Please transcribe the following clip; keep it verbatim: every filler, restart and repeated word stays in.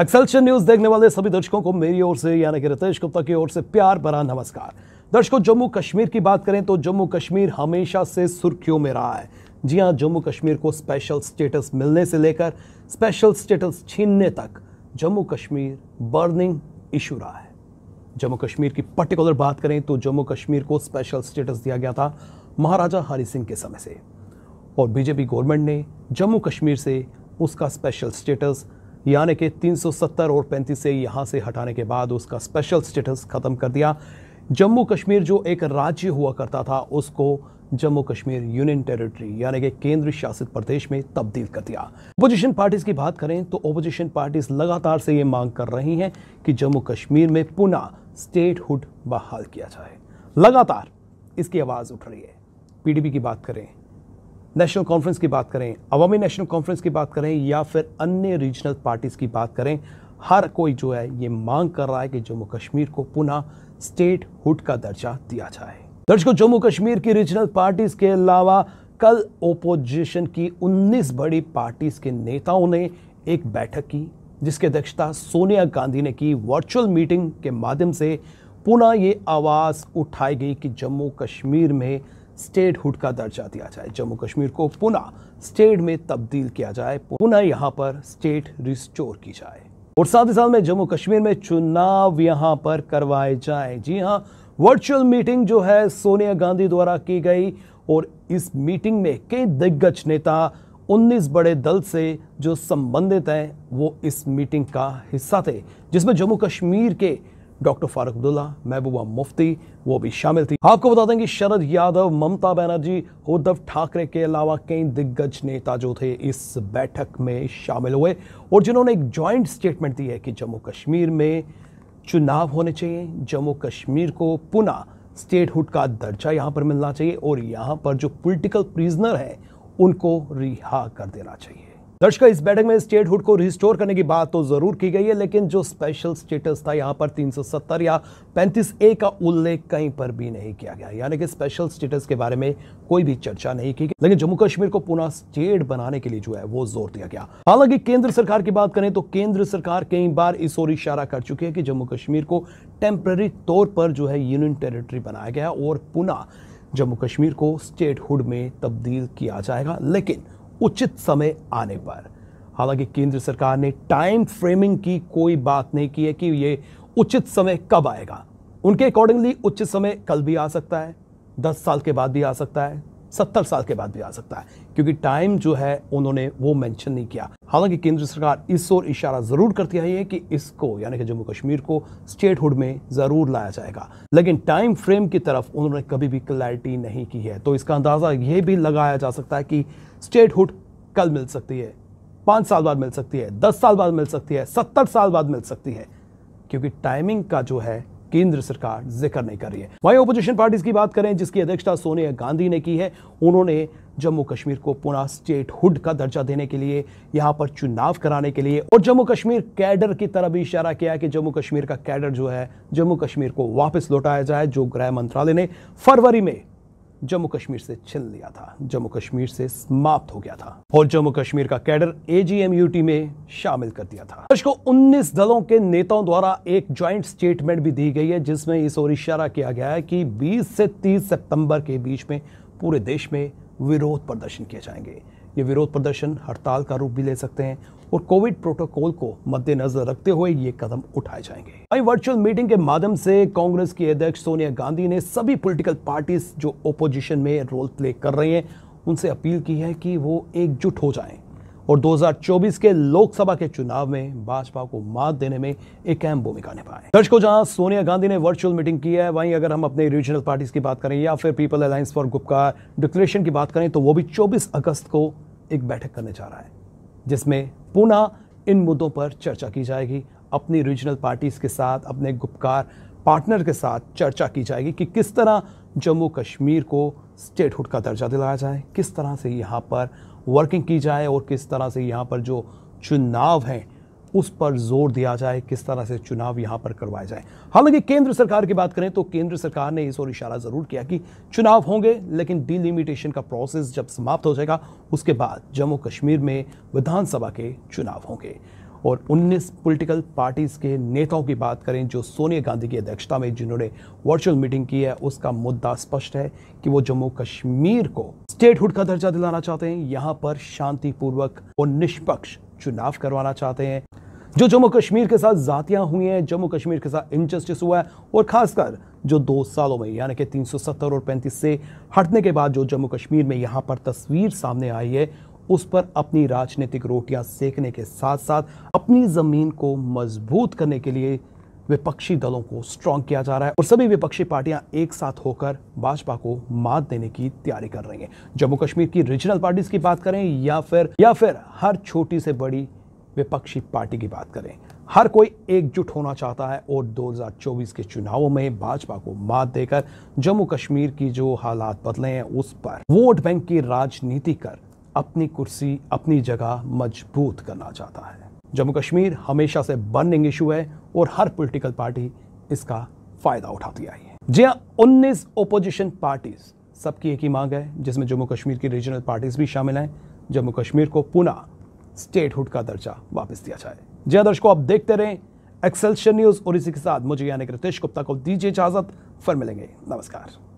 Excelsior news देखने वाले सभी दर्शकों को मेरी ओर से यानी कि रितेश गुप्ता की ओर से प्यार भरा नमस्कार। दर्शकों, जम्मू कश्मीर की बात करें तो जम्मू कश्मीर हमेशा से सुर्खियों में रहा है। जी हां, जम्मू कश्मीर को स्पेशल स्टेटस मिलने से लेकर स्पेशल स्टेटस छीनने तक जम्मू कश्मीर बर्निंग इशू रहा है। जम्मू कश्मीर की पर्टिकुलर बात करें तो जम्मू कश्मीर को स्पेशल स्टेटस दिया गया था महाराजा हरि सिंह के समय से, और बीजेपी गवर्नमेंट ने जम्मू कश्मीर से उसका स्पेशल स्टेटस यानी कि तीन सौ सत्तर और पैंतीस से यहाँ से हटाने के बाद उसका स्पेशल स्टेटस ख़त्म कर दिया। जम्मू कश्मीर जो एक राज्य हुआ करता था उसको जम्मू कश्मीर यूनियन टेरिटरी यानी कि केंद्र शासित प्रदेश में तब्दील कर दिया। ओपोजिशन पार्टीज़ की बात करें तो ओपोजिशन पार्टीज़ लगातार से ये मांग कर रही हैं कि जम्मू कश्मीर में पुनः स्टेटहुड बहाल किया जाए। लगातार इसकी आवाज़ उठ रही है। पीडीपी की बात करें, नेशनल कॉन्फ्रेंस की बात करें, अवामी नेशनल कॉन्फ्रेंस की बात करें या फिर अन्य रीजनल पार्टीज़ की बात करें, हर कोई जो है ये मांग कर रहा है कि जम्मू कश्मीर को पुनः स्टेट हुड का दर्जा दिया जाए। दर्शकों, जम्मू कश्मीर की रीजनल पार्टीज़ के अलावा कल ओपोजिशन की उन्नीस बड़ी पार्टीज़ के नेताओं ने एक बैठक की जिसकी अध्यक्षता सोनिया गांधी ने की। वर्चुअल मीटिंग के माध्यम से पुनः ये आवाज़ उठाई गई कि जम्मू कश्मीर में स्टेटहुड का दर्जा दिया जाए, जम्मू कश्मीर को पुनः स्टेट में तब्दील किया जाए, पुनः यहाँ पर स्टेट रिस्टोर की जाए और साथ ही साथ में जम्मू कश्मीर में चुनाव यहाँ पर करवाए जाए। जी हाँ, वर्चुअल मीटिंग जो है सोनिया गांधी द्वारा की गई और इस मीटिंग में कई दिग्गज नेता उन्नीस बड़े दल से जो संबंधित हैं वो इस मीटिंग का हिस्सा थे, जिसमें जम्मू कश्मीर के डॉक्टर फारूक अब्दुल्ला, महबूबा मुफ्ती वो भी शामिल थी। आपको बता दें कि शरद यादव, ममता बनर्जी, उद्धव ठाकरे के अलावा कई दिग्गज नेता जो थे इस बैठक में शामिल हुए और जिन्होंने एक जॉइंट स्टेटमेंट दी है कि जम्मू कश्मीर में चुनाव होने चाहिए, जम्मू कश्मीर को पुनः स्टेटहुड का दर्जा यहाँ पर मिलना चाहिए और यहाँ पर जो पॉलिटिकल प्रिजनर हैं उनको रिहा कर देना चाहिए। दर्शकों, इस बैठक में स्टेटहुड को रिस्टोर करने की बात तो जरूर की गई है, लेकिन जो स्पेशल स्टेटस था यहाँ पर तीन सौ सत्तर या पैंतीस ए का उल्लेख कहीं पर भी नहीं किया गया, यानी कि स्पेशल स्टेटस के बारे में कोई भी चर्चा नहीं की गई, लेकिन जम्मू कश्मीर को पुनः स्टेट बनाने के लिए जो है वो जोर दिया गया। हालांकि केंद्र सरकार की बात करें तो केंद्र सरकार कई बार इस ओर इशारा कर चुकी है कि जम्मू कश्मीर को टेम्पररी तौर पर जो है यूनियन टेरिटरी बनाया गया और पुनः जम्मू कश्मीर को स्टेटहुड में तब्दील किया जाएगा, लेकिन उचित समय आने पर। हालांकि केंद्र सरकार ने टाइम फ्रेमिंग की कोई बात नहीं की है कि ये उचित समय कब आएगा। उनके अकॉर्डिंगली उचित समय कल भी आ सकता है, दस साल के बाद भी आ सकता है, सत्तर साल के बाद भी आ सकता है, क्योंकि टाइम जो है उन्होंने वो मेंशन नहीं किया। हालांकि केंद्र सरकार इस ओर इशारा जरूर करती आई है कि इसको यानी कि जम्मू कश्मीर को स्टेटहुड में जरूर लाया जाएगा, लेकिन टाइम फ्रेम की तरफ उन्होंने कभी भी क्लैरिटी नहीं की है। तो इसका अंदाज़ा ये भी लगाया जा सकता है कि स्टेटहुड कल मिल सकती है, पाँच साल बाद मिल सकती है, दस साल बाद मिल सकती है, सत्तर साल बाद मिल सकती है, क्योंकि टाइमिंग का जो है केंद्र सरकार जिक्र नहीं कर रही है। वहीं ओपोजिशन पार्टीज की बात करें जिसकी अध्यक्षता सोनिया गांधी ने की है, उन्होंने जम्मू कश्मीर को पुनः स्टेटहुड का दर्जा देने के लिए, यहाँ पर चुनाव कराने के लिए और जम्मू कश्मीर कैडर की तरफ भी इशारा किया कि जम्मू कश्मीर का कैडर जो है जम्मू कश्मीर को वापस लौटाया जाए, जो गृह मंत्रालय ने फरवरी में जम्मू कश्मीर से छीन लिया था, जम्मू कश्मीर से समाप्त हो गया था और जम्मू कश्मीर का कैडर एजीएमयूटी में शामिल कर दिया था। इसको उन्नीस दलों के नेताओं द्वारा एक ज्वाइंट स्टेटमेंट भी दी गई है जिसमें इस ओर इशारा किया गया है कि बीस से तीस सितंबर के बीच में पूरे देश में विरोध प्रदर्शन किए जाएंगे। ये विरोध प्रदर्शन हड़ताल का रूप भी ले सकते हैं और कोविड प्रोटोकॉल को मद्देनजर रखते हुए ये कदम उठाए जाएंगे। वहीं वर्चुअल मीटिंग के माध्यम से कांग्रेस की अध्यक्ष सोनिया गांधी ने सभी पॉलिटिकल पार्टीज जो ओपोजिशन में रोल प्ले कर रही हैं उनसे अपील की है कि वो एकजुट हो जाएं और दो हज़ार चौबीस के लोकसभा के चुनाव में भाजपा को मात देने में एक अहम भूमिका निभाएं। दर्शकों, जहां सोनिया गांधी ने वर्चुअल मीटिंग की है, वहीं अगर हम अपने रीजनल पार्टीज की बात करें या फिर people alliance for Gupkar declaration की बात करें तो वो भी चौबीस अगस्त को एक बैठक करने जा रहा है जिसमें पुनः इन मुद्दों पर चर्चा की जाएगी। अपनी रीजनल पार्टीज के साथ, अपने गुपकार पार्टनर के साथ चर्चा की जाएगी कि किस तरह जम्मू कश्मीर को स्टेटहुड का दर्जा दिलाया जाए, किस तरह से यहाँ पर वर्किंग की जाए और किस तरह से यहाँ पर जो चुनाव हैं उस पर जोर दिया जाए, किस तरह से चुनाव यहाँ पर करवाए जाए। हालांकि केंद्र सरकार की बात करें तो केंद्र सरकार ने इस ओर इशारा ज़रूर किया कि चुनाव होंगे, लेकिन डिलिमिटेशन का प्रोसेस जब समाप्त हो जाएगा उसके बाद जम्मू कश्मीर में विधानसभा के चुनाव होंगे और उन्नीस पॉलिटिकल पार्टीज़ के नेताओं की बात करें जो सोनिया गांधी की अध्यक्षता में जिन्होंने वर्चुअल मीटिंग की है, उसका मुद्दा स्पष्ट है कि वो जम्मू कश्मीर को स्टेटहुड का दर्जा दिलाना चाहते हैं। यहाँ पर शांतिपूर्वक और निष्पक्ष चुनाव करवाना चाहते हैं। जो जम्मू कश्मीर के साथ जातियां हुई हैं, जम्मू कश्मीर के साथ इनजस्टिस हुआ है, और खासकर जो दो सालों में यानी कि तीन सौ सत्तर और पैंतीस से हटने के बाद जो जम्मू कश्मीर में यहाँ पर तस्वीर सामने आई है, उस पर अपनी राजनीतिक रोटियां सेकने के साथ साथ अपनी ज़मीन को मजबूत करने के लिए विपक्षी दलों को स्ट्रॉन्ग किया जा रहा है और सभी विपक्षी पार्टियां एक साथ होकर भाजपा को मात देने की तैयारी कर रही हैं। जम्मू कश्मीर की रीजनल पार्टीज की बात करें या फिर या फिर हर छोटी से बड़ी विपक्षी पार्टी की बात करें, हर कोई एकजुट होना चाहता है और दो हज़ार चौबीस के चुनावों में भाजपा को मात देकर जम्मू कश्मीर की जो हालात बदले हैं उस पर वोट बैंक की राजनीति कर अपनी कुर्सी अपनी जगह मजबूत करना चाहता है। जम्मू कश्मीर हमेशा से बर्निंग इशू है और हर पॉलिटिकल पार्टी इसका फायदा उठाती आई है। जी हाँ, उन्नीस ओपोजिशन पार्टीज सबकी एक ही मांग है जिसमें जम्मू कश्मीर की रीजनल पार्टीज भी शामिल हैं, जम्मू कश्मीर को पुनः स्टेटहुड का दर्जा वापस दिया जाए। जी हाँ दर्शकों, आप देखते रहें एक्सेल्सियर न्यूज और इसी के साथ मुझे यानी कृतिश गुप्ता को दीजिए इजाजत। फिर मिलेंगे, नमस्कार।